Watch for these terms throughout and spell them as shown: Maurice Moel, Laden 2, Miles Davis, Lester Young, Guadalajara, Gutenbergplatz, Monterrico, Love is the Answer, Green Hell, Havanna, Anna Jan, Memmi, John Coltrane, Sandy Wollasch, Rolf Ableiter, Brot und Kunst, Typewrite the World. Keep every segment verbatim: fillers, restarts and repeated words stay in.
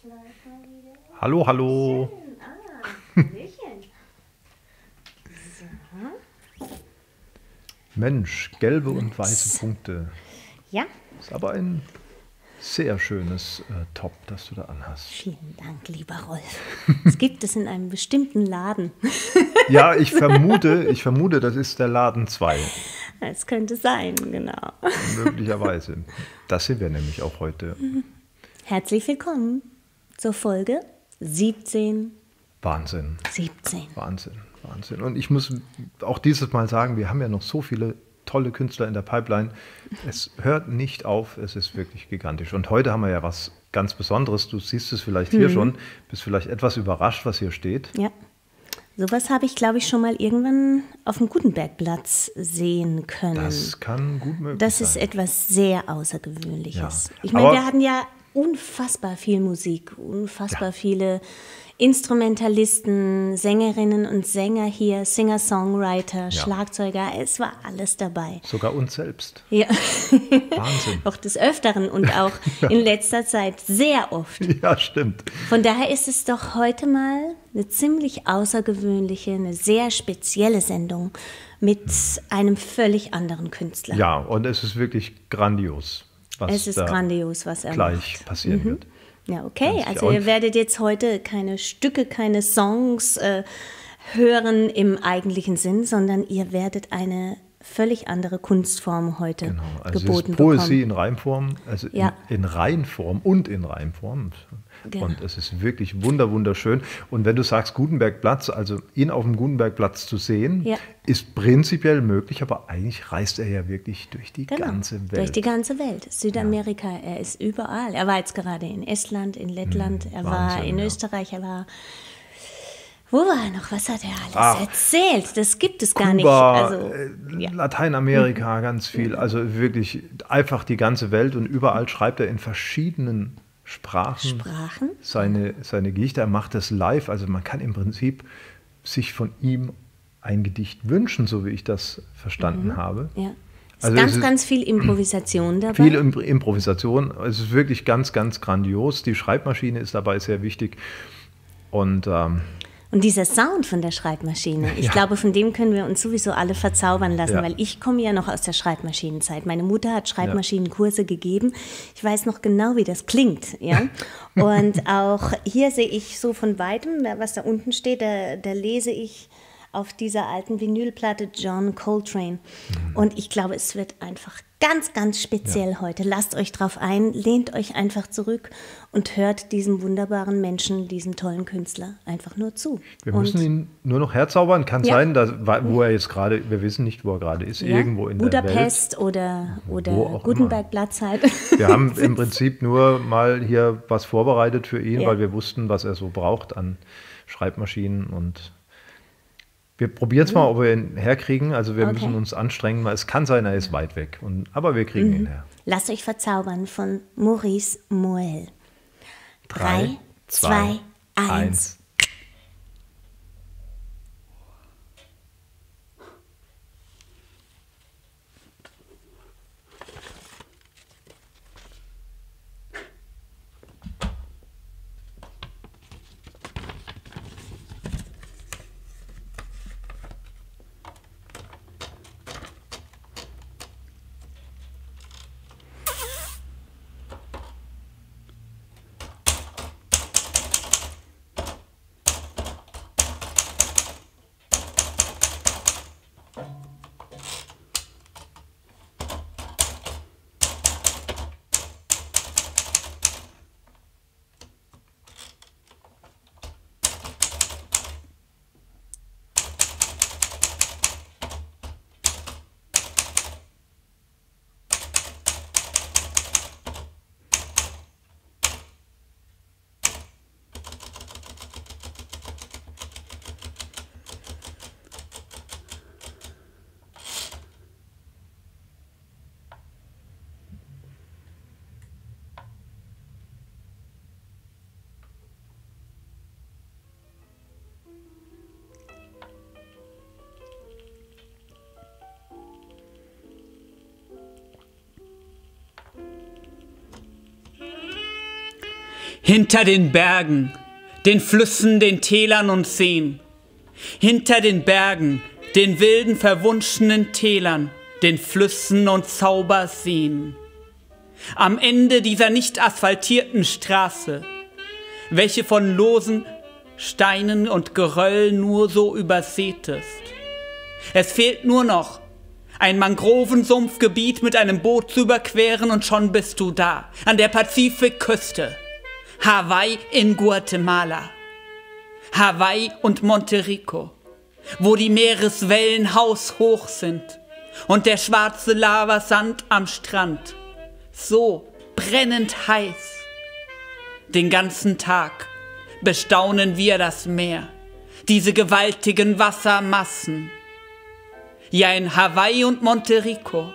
Vielleicht mal wieder. Hallo, hallo. Schön. Ah, so. Mensch, gelbe und weiße Punkte. Ja. Ist aber ein sehr schönes äh, Top, das du da anhast. Vielen Dank, lieber Rolf. Es gibt es in einem bestimmten Laden. Ja, ich vermute, ich vermute, das ist der Laden zwei. Es könnte sein, genau. Möglicherweise. Das sind wir nämlich auch heute. Herzlich willkommen zur Folge siebzehn. Wahnsinn. siebzehn. Wahnsinn, Wahnsinn. Und ich muss auch dieses Mal sagen, wir haben ja noch so viele tolle Künstler in der Pipeline. Es hört nicht auf, es ist wirklich gigantisch. Und heute haben wir ja was ganz Besonderes. Du siehst es vielleicht hm. hier schon, bist vielleicht etwas überrascht, was hier steht. Ja, sowas habe ich, glaube ich, schon mal irgendwann auf dem Gutenbergplatz sehen können. Das kann gut möglich sein. Das ist sein. etwas sehr Außergewöhnliches. Ja. Ich meine, wir hatten ja unfassbar viel Musik, unfassbar ja. viele Instrumentalisten, Sängerinnen und Sänger hier, Singer-Songwriter, ja. Schlagzeuger, es war alles dabei. Sogar uns selbst. Ja. Wahnsinn. Auch des Öfteren und auch ja. in letzter Zeit sehr oft. Ja, stimmt. Von daher ist es doch heute mal eine ziemlich außergewöhnliche, eine sehr spezielle Sendung mit hm. einem völlig anderen Künstler. Ja, und es ist wirklich grandios. Was es ist grandios, was er gleich macht. passieren mhm. wird. Ja, okay. Also ihr werdet jetzt heute keine Stücke, keine Songs äh, hören im eigentlichen Sinn, sondern ihr werdet eine völlig andere Kunstform heute genau. also geboten bekommen. Also Poesie in Reimform, also ja. in, in Reinform und in Reimform. Genau. Und es ist wirklich wunder, wunderschön. Und wenn du sagst Gutenbergplatz, also ihn auf dem Gutenbergplatz zu sehen, ja. ist prinzipiell möglich, aber eigentlich reist er ja wirklich durch die genau. ganze Welt. Durch die ganze Welt, Südamerika, ja. er ist überall. Er war jetzt gerade in Estland, in Lettland, hm, er Wahnsinn, war in ja. Österreich, er war... Wo war er noch? Was hat er alles Ach, erzählt? Das gibt es gar Kuba, nicht. Also, ja. Lateinamerika, ganz viel. Also wirklich einfach die ganze Welt. Und überall schreibt er in verschiedenen Sprachen, Sprachen? Seine, seine Gedichte. Er macht das live. Also man kann im Prinzip sich von ihm ein Gedicht wünschen, so wie ich das verstanden mhm. habe. Ja. Also ganz, es ist ganz viel Improvisation dabei. Viel Imp- Improvisation. Es ist wirklich ganz, ganz grandios. Die Schreibmaschine ist dabei sehr wichtig. Und... Ähm, Und dieser Sound von der Schreibmaschine, ich ja. glaube, von dem können wir uns sowieso alle verzaubern lassen, ja. weil ich komme ja noch aus der Schreibmaschinenzeit. Meine Mutter hat Schreibmaschinenkurse ja. gegeben. Ich weiß noch genau, wie das klingt. Ja? Und auch hier sehe ich so von Weitem, was da unten steht, da, da lese ich auf dieser alten Vinylplatte John Coltrane. Mhm. Und ich glaube, es wird einfach ganz, ganz speziell ja. heute. Lasst euch drauf ein, lehnt euch einfach zurück und hört diesem wunderbaren Menschen, diesem tollen Künstler einfach nur zu. Wir und müssen ihn nur noch herzaubern. Kann ja. sein, dass, wo er jetzt gerade, wir wissen nicht, wo er gerade ist, ja. irgendwo in Budapest der Welt. oder, oder Gutenbergplatz halt. Wir haben im Prinzip nur mal hier was vorbereitet für ihn, ja. weil wir wussten, was er so braucht an Schreibmaschinen und... Wir probieren es mal, ob wir ihn herkriegen. Also wir okay. müssen uns anstrengen, weil es kann sein, er ist weit weg. Und, aber wir kriegen mhm. ihn her. Lasst euch verzaubern von Maurice Moel. Drei, zwei, eins. Hinter den Bergen, den Flüssen, den Tälern und Seen, hinter den Bergen, den wilden, verwunschenen Tälern, den Flüssen und Zauberseen. Am Ende dieser nicht asphaltierten Straße, welche von losen Steinen und Geröll nur so übersät ist. Es fehlt nur noch, ein Mangrovensumpfgebiet mit einem Boot zu überqueren und schon bist du da, an der Pazifikküste. Hawaii in Guatemala, Hawaii und Monterrico, wo die Meereswellen haushoch sind und der schwarze Lavasand am Strand so brennend heiß. Den ganzen Tag bestaunen wir das Meer, diese gewaltigen Wassermassen. Ja, in Hawaii und Monterrico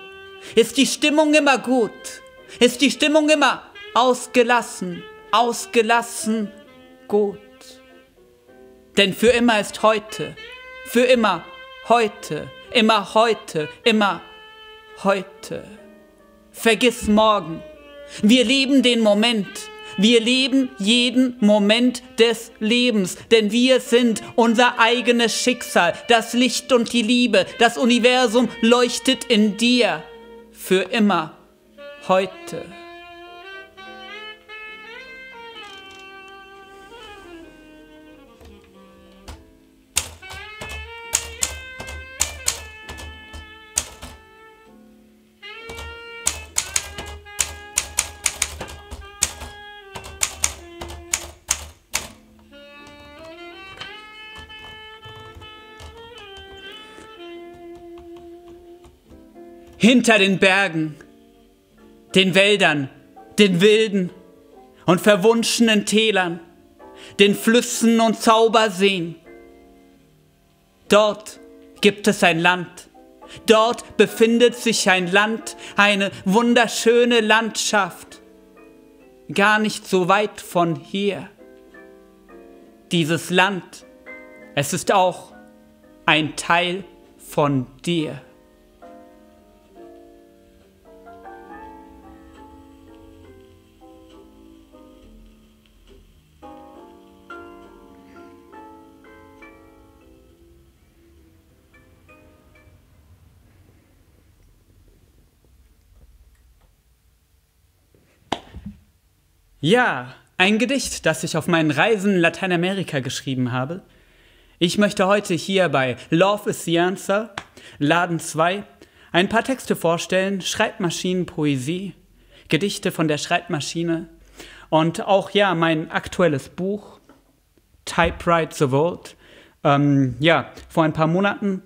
ist die Stimmung immer gut, ist die Stimmung immer ausgelassen. Ausgelassen gut. Denn für immer ist heute, für immer heute, immer heute, immer heute. Vergiss morgen. Wir leben den Moment. Wir leben jeden Moment des Lebens. Denn wir sind unser eigenes Schicksal. Das Licht und die Liebe, das Universum leuchtet in dir. Für immer heute. Hinter den Bergen, den Wäldern, den wilden und verwunschenen Tälern, den Flüssen und Zauberseen. Dort gibt es ein Land, dort befindet sich ein Land, eine wunderschöne Landschaft, gar nicht so weit von hier. Dieses Land, es ist auch ein Teil von dir. Ja, ein Gedicht, das ich auf meinen Reisen in Lateinamerika geschrieben habe. Ich möchte heute hier bei Love is the Answer, Laden zwei, ein paar Texte vorstellen, Schreibmaschinenpoesie, Gedichte von der Schreibmaschine und auch, ja, mein aktuelles Buch, Typewrite the World, ähm, ja, vor ein paar Monaten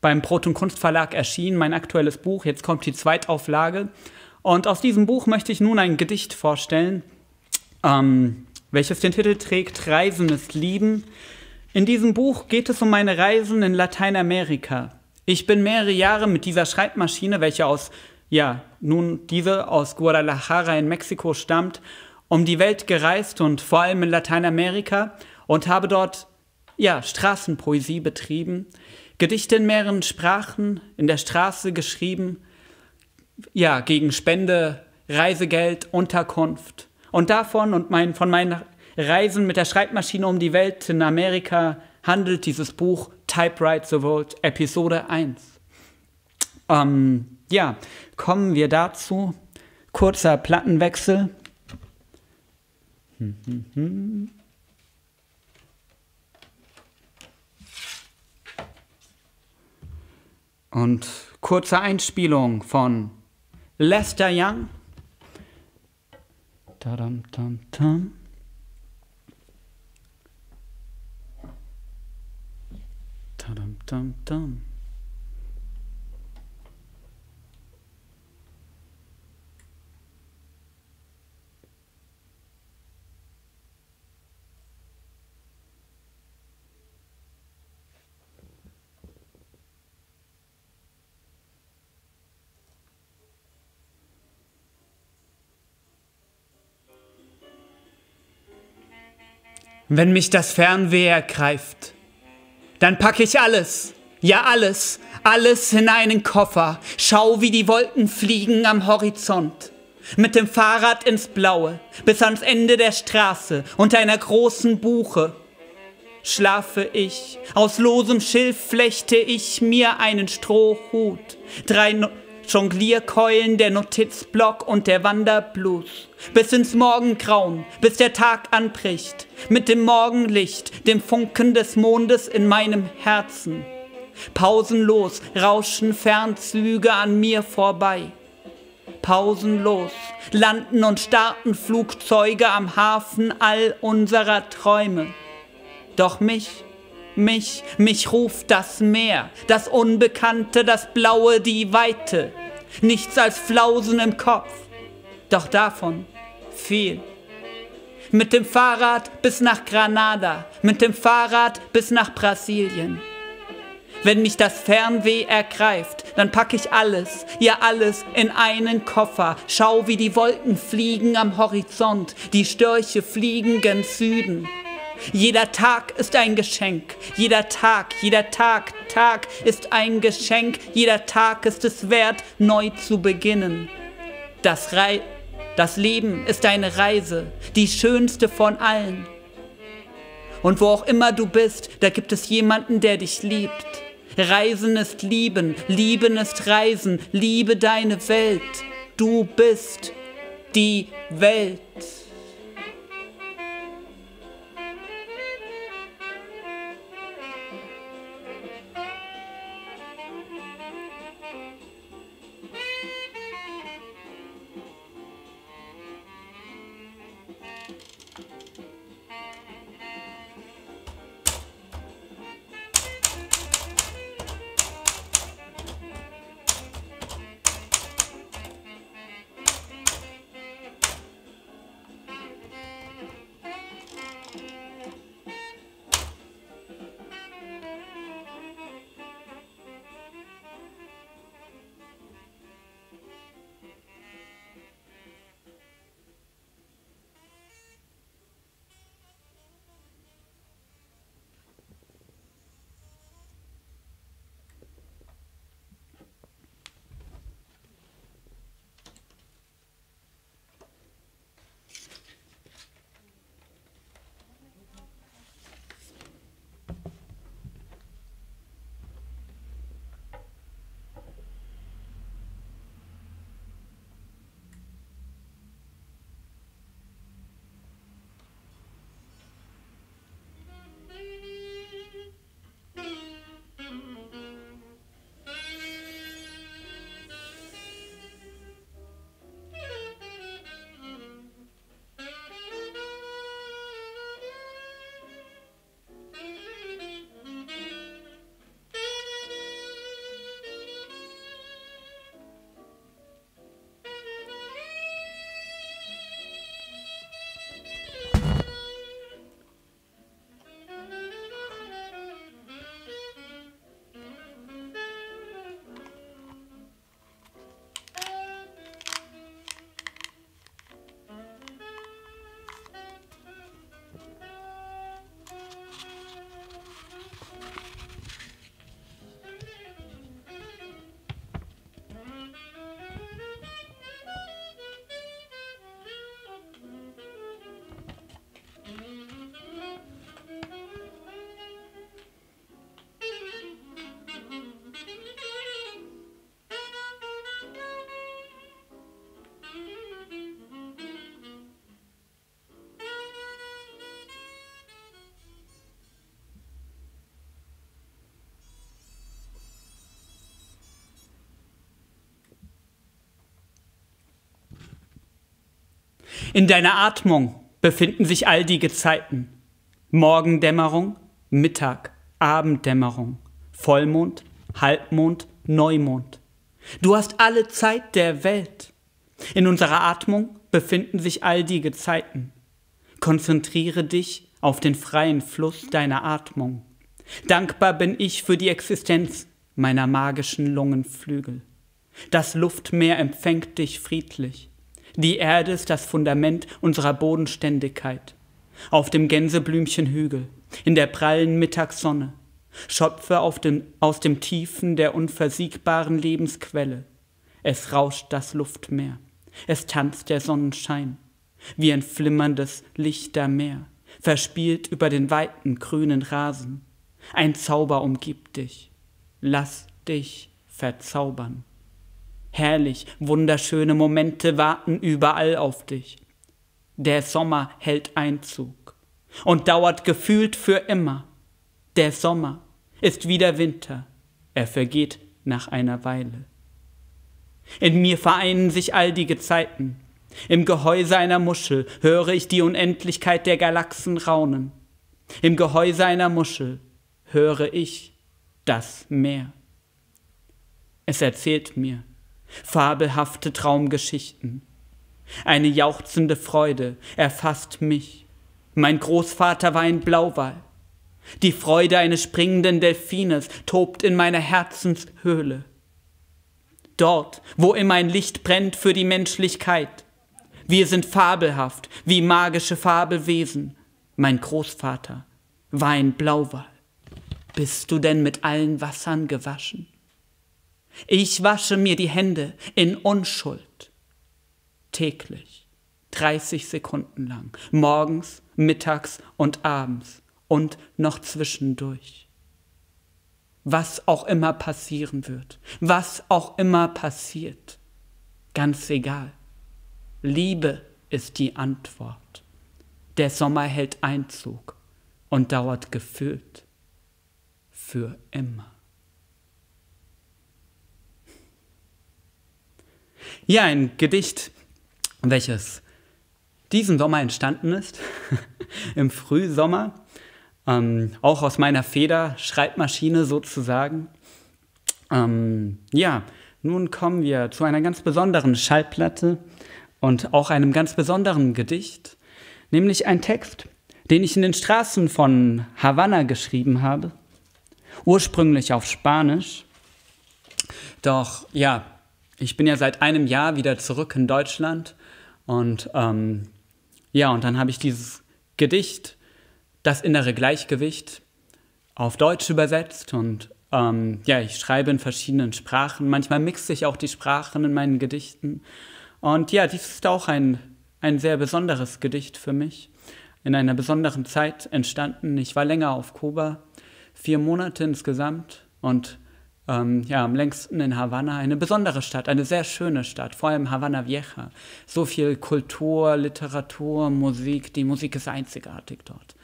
beim Brot und Kunst Verlag erschienen, mein aktuelles Buch, jetzt kommt die Zweitauflage und aus diesem Buch möchte ich nun ein Gedicht vorstellen, Ähm, welches den Titel trägt, Reisen ist Lieben. In diesem Buch geht es um meine Reisen in Lateinamerika. Ich bin mehrere Jahre mit dieser Schreibmaschine, welche aus, ja, nun diese aus Guadalajara in Mexiko stammt, um die Welt gereist und vor allem in Lateinamerika und habe dort, ja, Straßenpoesie betrieben, Gedichte in mehreren Sprachen in der Straße geschrieben, ja, gegen Spende, Reisegeld, Unterkunft. Und davon und mein, von meinen Reisen mit der Schreibmaschine um die Welt in Amerika handelt dieses Buch Typewrite the World, Episode eins. Ähm, ja, kommen wir dazu. Kurzer Plattenwechsel. Hm, hm, hm. Und kurze Einspielung von Lester Young. Tam, tam, tam. Tam, tam, tam. Wenn mich das Fernweh ergreift, dann packe ich alles, ja alles, alles in einen Koffer, schau wie die Wolken fliegen am Horizont, Mit dem Fahrrad ins Blaue, bis ans Ende der Straße, unter einer großen Buche. Schlafe ich, aus losem Schilf flechte ich mir einen Strohhut, drei no Jonglierkeulen, der Notizblock und der Wanderblues, bis ins Morgengrauen, bis der Tag anbricht, mit dem Morgenlicht, dem Funken des Mondes in meinem Herzen. Pausenlos rauschen Fernzüge an mir vorbei. Pausenlos landen und starten Flugzeuge am Hafen all unserer Träume. Doch mich, mich, mich ruft das Meer, das Unbekannte, das Blaue, die Weite. Nichts als Flausen im Kopf, doch davon viel. Mit dem Fahrrad bis nach Granada, mit dem Fahrrad bis nach Brasilien. Wenn mich das Fernweh ergreift, dann pack ich alles, ja alles, in einen Koffer. Schau, wie die Wolken fliegen am Horizont, die Störche fliegen gen Süden. Jeder Tag ist ein Geschenk, jeder Tag, jeder Tag, Tag ist ein Geschenk, jeder Tag ist es wert, neu zu beginnen. Das Rei- das Leben ist eine Reise, die schönste von allen. Und wo auch immer du bist, da gibt es jemanden, der dich liebt. Reisen ist Lieben, Lieben ist Reisen, liebe deine Welt. Du bist die Welt. In deiner Atmung befinden sich all die Gezeiten. Morgendämmerung, Mittag, Abenddämmerung, Vollmond, Halbmond, Neumond. Du hast alle Zeit der Welt. In unserer Atmung befinden sich all die Gezeiten. Konzentriere dich auf den freien Fluss deiner Atmung. Dankbar bin ich für die Existenz meiner magischen Lungenflügel. Das Luftmeer empfängt dich friedlich. Die Erde ist das Fundament unserer Bodenständigkeit. Auf dem Gänseblümchenhügel, in der prallen Mittagssonne, schöpfe auf dem, aus dem Tiefen der unversiegbaren Lebensquelle. Es rauscht das Luftmeer. Es tanzt der Sonnenschein, wie ein flimmerndes Lichtermeer, verspielt über den weiten grünen Rasen. Ein Zauber umgibt dich, lass dich verzaubern. Herrlich, wunderschöne Momente warten überall auf dich. Der Sommer hält Einzug und dauert gefühlt für immer. Der Sommer ist wie der Winter, er vergeht nach einer Weile. In mir vereinen sich all die Gezeiten. Im Gehäuse einer Muschel höre ich die Unendlichkeit der Galaxen raunen. Im Gehäuse einer Muschel höre ich das Meer. Es erzählt mir fabelhafte Traumgeschichten. Eine jauchzende Freude erfasst mich. Mein Großvater war ein Blauwal. Die Freude eines springenden Delfines tobt in meiner Herzenshöhle. Dort, wo immer ein Licht brennt für die Menschlichkeit. Wir sind fabelhaft, wie magische Fabelwesen. Mein Großvater war ein Blauwal. Bist du denn mit allen Wassern gewaschen? Ich wasche mir die Hände in Unschuld. Täglich, dreißig Sekunden lang, morgens, mittags und abends und noch zwischendurch. Was auch immer passieren wird, was auch immer passiert, ganz egal. Liebe ist die Antwort. Der Sommer hält Einzug und dauert gefühlt für immer. Ja, ein Gedicht, welches diesen Sommer entstanden ist, im Frühsommer, ähm, auch aus meiner Feder, Schreibmaschine sozusagen. Ähm, ja, nun kommen wir zu einer ganz besonderen Schallplatte und auch einem ganz besonderen Gedicht, nämlich ein Text, den ich in den Straßen von Havanna geschrieben habe, ursprünglich auf Spanisch. Doch ja, ich bin ja seit einem Jahr wieder zurück in Deutschland und ähm, ja, und dann habe ich dieses Gedicht, das innere Gleichgewicht, auf Deutsch übersetzt und ähm, ja, ich schreibe in verschiedenen Sprachen. Manchmal mixe ich auch die Sprachen in meinen Gedichten und ja, dies ist auch ein, ein sehr besonderes Gedicht für mich, in einer besonderen Zeit entstanden. Ich war länger auf Kuba, vier Monate insgesamt und Ähm, ja, am längsten in Havanna, eine besondere Stadt, eine sehr schöne Stadt, vor allem Havanna Vieja. So viel Kultur, Literatur, Musik, die Musik ist einzigartig dort.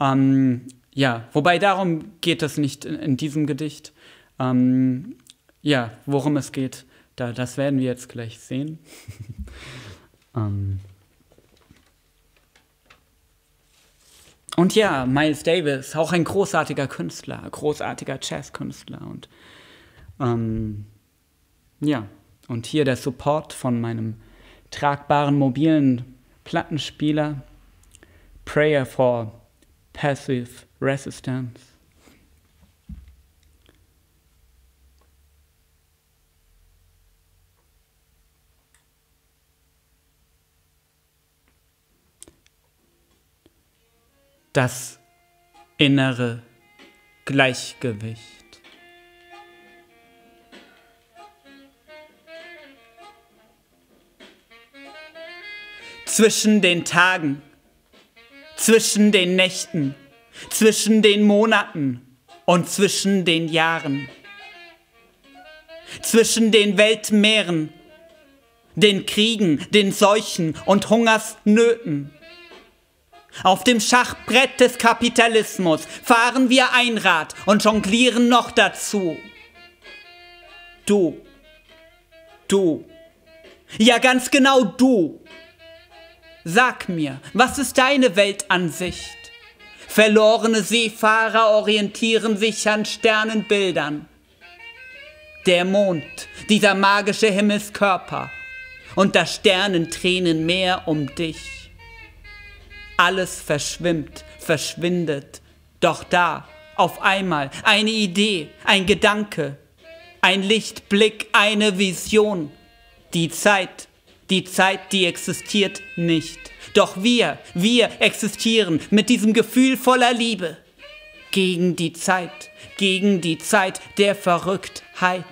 Ähm, ja, wobei darum geht es nicht in, in diesem Gedicht. Ähm, ja, worum es geht, da, das werden wir jetzt gleich sehen. ähm. Und ja, Miles Davis, auch ein großartiger Künstler, großartiger Jazzkünstler und Ähm, ja, und hier der Support von meinem tragbaren mobilen Plattenspieler. Prayer for Passive Resistance. Das innere Gleichgewicht. Zwischen den Tagen, zwischen den Nächten, zwischen den Monaten und zwischen den Jahren. Zwischen den Weltmeeren, den Kriegen, den Seuchen und Hungersnöten. Auf dem Schachbrett des Kapitalismus fahren wir Einrad und jonglieren noch dazu. Du, du, ja ganz genau du. Sag mir, was ist deine Weltansicht? Verlorene Seefahrer orientieren sich an Sternenbildern. Der Mond, dieser magische Himmelskörper und das Sternentränenmeer um dich. Alles verschwimmt, verschwindet, doch da, auf einmal, eine Idee, ein Gedanke, ein Lichtblick, eine Vision, die Zeit. Die Zeit, die existiert nicht. Doch wir, wir existieren mit diesem Gefühl voller Liebe. Gegen die Zeit, gegen die Zeit der Verrücktheit.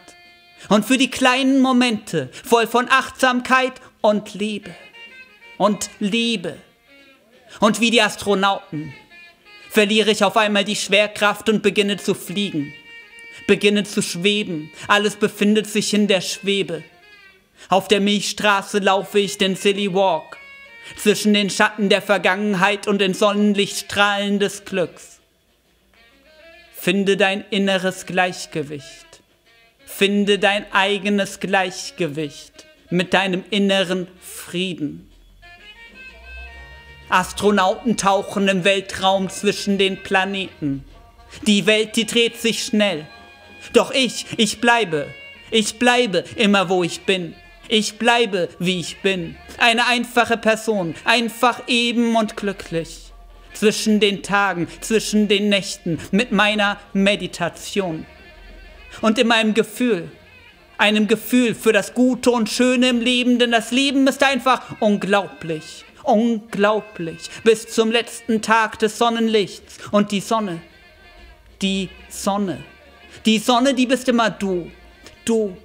Und für die kleinen Momente, voll von Achtsamkeit und Liebe und Liebe. Und wie die Astronauten verliere ich auf einmal die Schwerkraft und beginne zu fliegen, beginne zu schweben, alles befindet sich in der Schwebe. Auf der Milchstraße laufe ich den Silly Walk, zwischen den Schatten der Vergangenheit und den Sonnenlichtstrahlen des Glücks. Finde dein inneres Gleichgewicht. Finde dein eigenes Gleichgewicht mit deinem inneren Frieden. Astronauten tauchen im Weltraum zwischen den Planeten. Die Welt, die dreht sich schnell. Doch ich, ich bleibe. Ich bleibe immer, wo ich bin. Ich bleibe, wie ich bin. Eine einfache Person, einfach eben und glücklich. Zwischen den Tagen, zwischen den Nächten, mit meiner Meditation. Und in meinem Gefühl, einem Gefühl für das Gute und Schöne im Leben, denn das Leben ist einfach unglaublich, unglaublich, bis zum letzten Tag des Sonnenlichts. Und die Sonne, die Sonne, die Sonne, die bist immer du, du,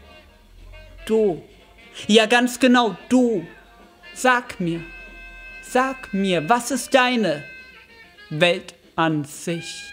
du, ja ganz genau du. Sag mir, sag mir, was ist deine Weltansicht?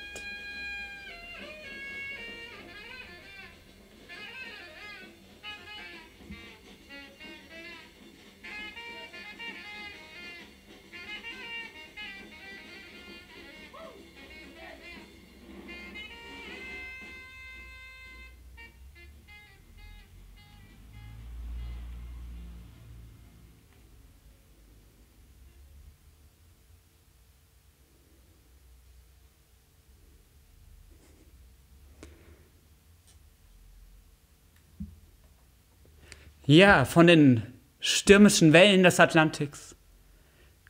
Ja, von den stürmischen Wellen des Atlantiks,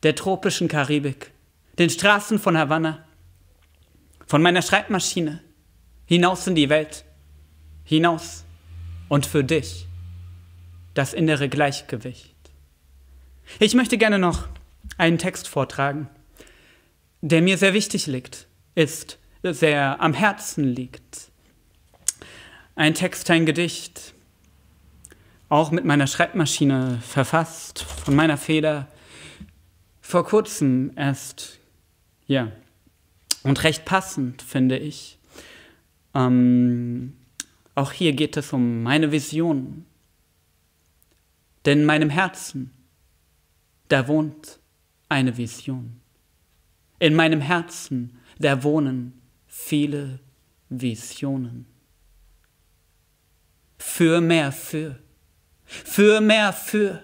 der tropischen Karibik, den Straßen von Havanna, von meiner Schreibmaschine, hinaus in die Welt, hinaus und für dich, das innere Gleichgewicht. Ich möchte gerne noch einen Text vortragen, der mir sehr wichtig liegt, ist, sehr am Herzen liegt. Ein Text, ein Gedicht, auch mit meiner Schreibmaschine verfasst, von meiner Feder, vor kurzem erst, ja, und recht passend, finde ich. Ähm, auch hier geht es um meine Vision, denn in meinem Herzen, da wohnt eine Vision. In meinem Herzen, da wohnen viele Visionen. Für mehr, für. Für mehr für,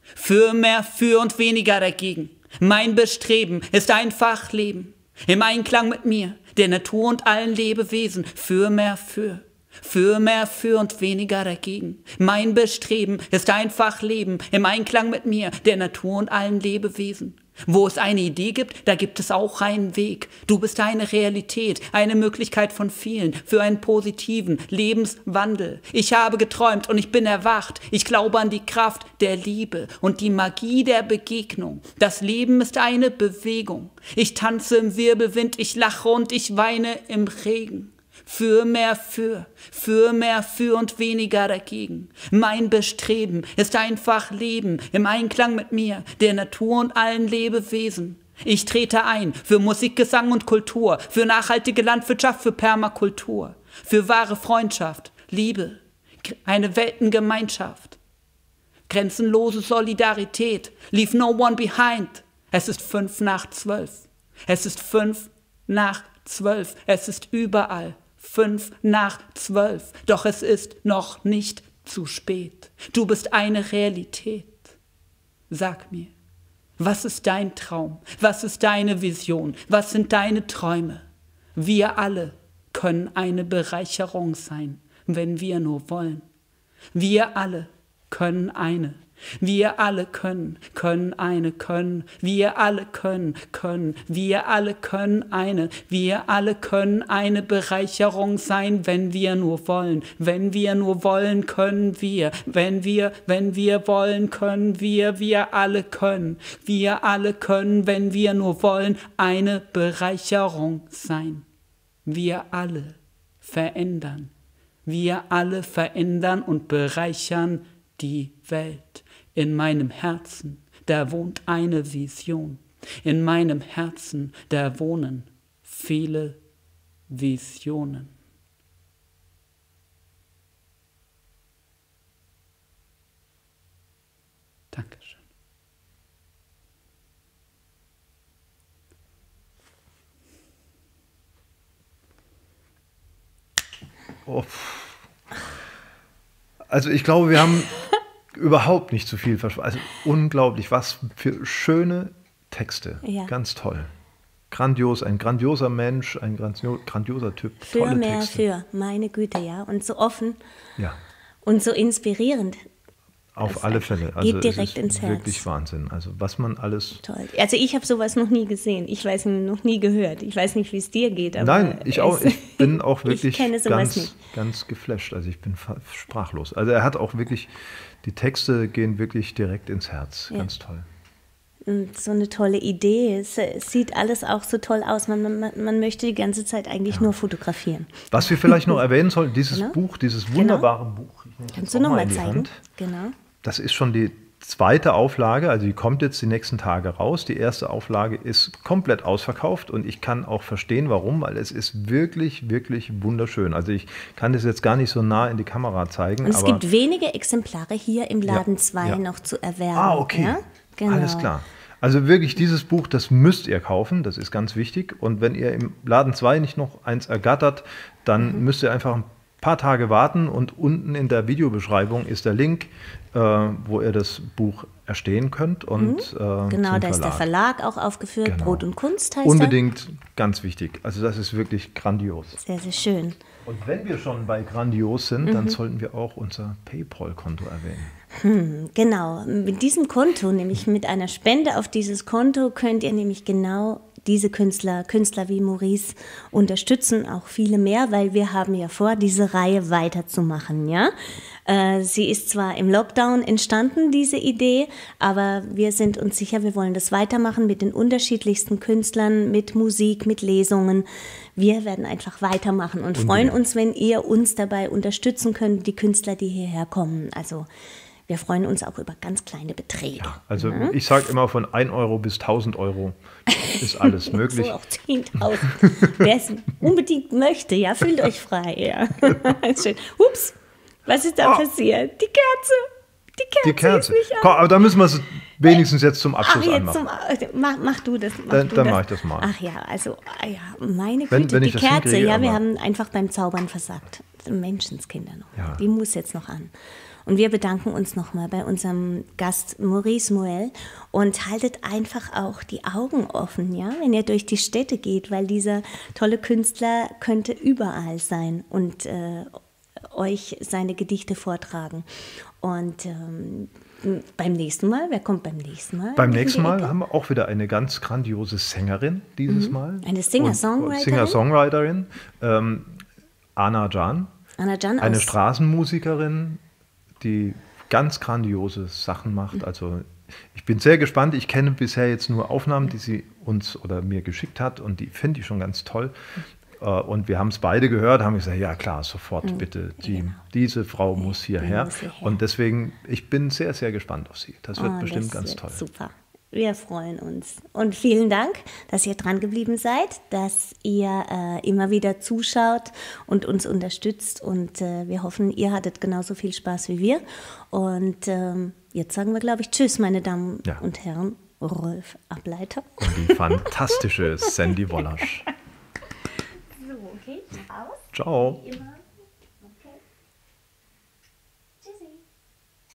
für mehr für und weniger dagegen. Mein Bestreben ist einfach Leben, im Einklang mit mir, der Natur und allen Lebewesen. Für mehr für, für mehr für und weniger dagegen. Mein Bestreben ist einfach Leben, im Einklang mit mir, der Natur und allen Lebewesen. Wo es eine Idee gibt, da gibt es auch einen Weg. Du bist eine Realität, eine Möglichkeit von vielen für einen positiven Lebenswandel. Ich habe geträumt und ich bin erwacht. Ich glaube an die Kraft der Liebe und die Magie der Begegnung. Das Leben ist eine Bewegung. Ich tanze im Wirbelwind, ich lache und ich weine im Regen. Für mehr für, für mehr für und weniger dagegen. Mein Bestreben ist einfach Leben, im Einklang mit mir, der Natur und allen Lebewesen. Ich trete ein für Musik, Gesang und Kultur, für nachhaltige Landwirtschaft, für Permakultur, für wahre Freundschaft, Liebe, eine Weltengemeinschaft. Grenzenlose Solidarität, leave no one behind. Es ist fünf nach zwölf, es ist fünf nach zwölf, es ist überall. Fünf nach zwölf, doch es ist noch nicht zu spät. Du bist eine Realität. Sag mir, was ist dein Traum? Was ist deine Vision? Was sind deine Träume? Wir alle können eine Bereicherung sein, wenn wir nur wollen. Wir alle können eine. Wir alle können, können eine, können. Wir alle können, können. Wir alle können eine. Wir alle können eine Bereicherung sein, wenn wir nur wollen. Wenn wir nur wollen, können wir. Wenn wir, wenn wir wollen, können wir. Wir alle können. Wir alle können, wenn wir nur wollen, eine Bereicherung sein. Wir alle verändern. Wir alle verändern und bereichern die Welt. In meinem Herzen, da wohnt eine Vision. In meinem Herzen, da wohnen viele Visionen. Dankeschön. Oh. Also ich glaube, wir haben überhaupt nicht zu viel versprochen. Also unglaublich, was für schöne Texte. Ja. Ganz toll. Grandios, ein grandioser Mensch, ein grandio grandioser Typ. Für tolle mehr Texte. Für, meine Güte, ja. Und so offen ja. und so inspirierend. Auf das alle Fälle. Also geht direkt ist ins Herz. Wirklich Wahnsinn. Also was man alles... Toll. Also ich habe sowas noch nie gesehen. Ich weiß noch nie gehört. Ich weiß nicht, wie es dir geht. Aber nein, ich auch. Ich bin auch wirklich kenne sowas ganz, nicht. ganz geflasht. Also ich bin sprachlos. Also er hat auch wirklich... Die Texte gehen wirklich direkt ins Herz. Ja. Ganz toll. Und so eine tolle Idee. Es, es sieht alles auch so toll aus. Man, man, man möchte die ganze Zeit eigentlich ja. nur fotografieren. Was wir vielleicht noch erwähnen sollten, dieses genau. Buch, dieses wunderbare genau. Buch. Kannst du nochmal zeigen? Hand. Genau. Das ist schon die zweite Auflage, also die kommt jetzt die nächsten Tage raus. Die erste Auflage ist komplett ausverkauft und ich kann auch verstehen, warum, weil es ist wirklich, wirklich wunderschön. Also ich kann das jetzt gar nicht so nah in die Kamera zeigen. Und es aber gibt wenige Exemplare hier im Laden ja, zwei ja. noch zu erwerben. Ah, okay, ja? Genau. Alles klar. Also wirklich, dieses Buch, das müsst ihr kaufen, das ist ganz wichtig. Und wenn ihr im Laden zwei nicht noch eins ergattert, dann mhm. müsst ihr einfach ein paar Tage warten und unten in der Videobeschreibung ist der Link, äh, wo ihr das Buch erstehen könnt. Und, mhm. äh, genau, da ist der Verlag auch aufgeführt, genau. Brot und Kunst heißt unbedingt, er. Ganz wichtig. Also das ist wirklich grandios. Sehr, sehr schön. Und wenn wir schon bei grandios sind, mhm. dann sollten wir auch unser PayPal-Konto erwähnen. Hm, genau, mit diesem Konto, nämlich mit einer Spende auf dieses Konto, könnt ihr nämlich genau diese Künstler, Künstler wie Maurice unterstützen, auch viele mehr, weil wir haben ja vor, diese Reihe weiterzumachen, ja. Äh, sie ist zwar im Lockdown entstanden, diese Idee, aber wir sind uns sicher, wir wollen das weitermachen mit den unterschiedlichsten Künstlern, mit Musik, mit Lesungen. Wir werden einfach weitermachen und, und freuen ja. uns, wenn ihr uns dabei unterstützen könnt, die Künstler, die hierher kommen, also... Wir freuen uns auch über ganz kleine Beträge. Ja, also ne? ich sage immer, von ein Euro bis tausend Euro ist alles möglich. So auch zehntausend. Wer es unbedingt möchte, ja, fühlt euch frei. Ja. Schön. Ups, was ist da oh. passiert? Die Kerze. Die Kerze, die Kerze. Ist nicht Komm, aber da müssen wir es wenigstens jetzt zum Abschluss Ach, jetzt anmachen. Zum, mach, mach du das. Mach dann du dann das. Mach ich das mal. Ach ja, also ja, meine Güte, wenn, wenn die Kerze. Ja, wir haben einfach beim Zaubern versagt. Menschenskinder noch. Ja. Die muss jetzt noch an. Und wir bedanken uns nochmal bei unserem Gast Maurice Moel und haltet einfach auch die Augen offen, ja, wenn ihr durch die Städte geht, weil dieser tolle Künstler könnte überall sein und äh, euch seine Gedichte vortragen. Und ähm, beim nächsten Mal, wer kommt beim nächsten Mal? Beim nächsten Mal haben wir auch wieder eine ganz grandiose Sängerin dieses mhm. Mal. Eine Singer-Songwriterin. Singer-Songwriterin, ähm, Anna Jan. Anna Jan eine Straßenmusikerin, die ganz grandiose Sachen macht. Also ich bin sehr gespannt. Ich kenne bisher jetzt nur Aufnahmen, die sie uns oder mir geschickt hat und die finde ich schon ganz toll. Und wir haben es beide gehört, haben gesagt, ja klar, sofort bitte, die, genau. diese Frau muss hierher. muss hierher. Und deswegen, ich bin sehr, sehr gespannt auf sie. Das wird oh, bestimmt das ganz wird toll. Super. Wir freuen uns. Und vielen Dank, dass ihr dran geblieben seid, dass ihr äh, immer wieder zuschaut und uns unterstützt. Und äh, wir hoffen, ihr hattet genauso viel Spaß wie wir. Und ähm, jetzt sagen wir, glaube ich, tschüss, meine Damen ja. und Herren. Rolf Ableiter. Und die fantastische Sandy Wollasch. So, okay, ciao. Ciao.